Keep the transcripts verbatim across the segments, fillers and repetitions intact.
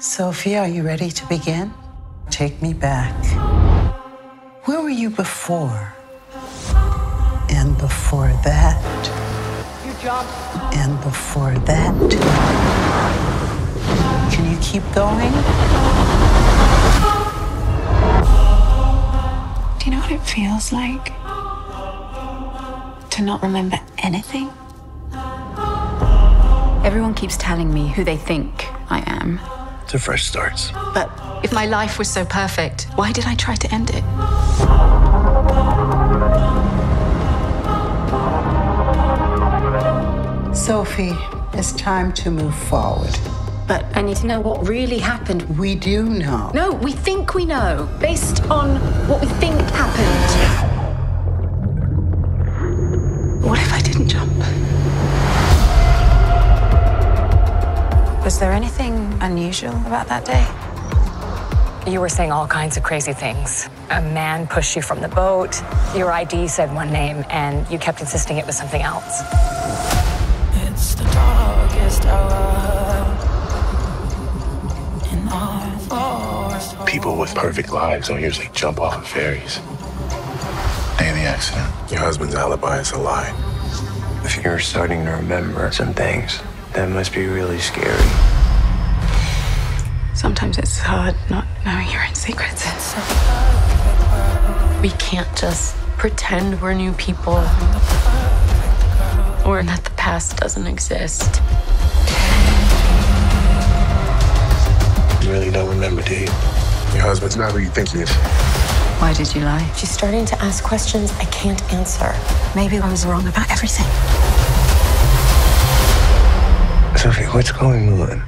Sophie, are you ready to begin? Take me back. Where were you before? And before that? Your job. And before that? Can you keep going? Do you know what it feels like? To not remember anything? Everyone keeps telling me who they think I am. To fresh starts. But if my life was so perfect, why did I try to end it? Sophie, it's time to move forward. But I need to know what really happened. We do know. No, we think we know, based on what we think happened. What if I didn't jump? Was there anything unusual about that day? You were saying all kinds of crazy things. A man pushed you from the boat. Your I D said one name, and you kept insisting it was something else. It's the darkest hour in our forest. People with perfect lives don't usually jump off of ferries. Day of the accident, your husband's alibi is a lie. If you're starting to remember some things, that must be really scary. Sometimes it's hard not knowing your own secrets. We can't just pretend we're new people or that the past doesn't exist. You really don't remember, do you? Your husband's not who you think he is. Why did you lie? She's starting to ask questions I can't answer. Maybe I was wrong about everything. Sophie, what's going on?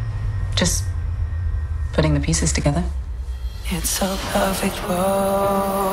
Just putting the pieces together. It's a perfect world.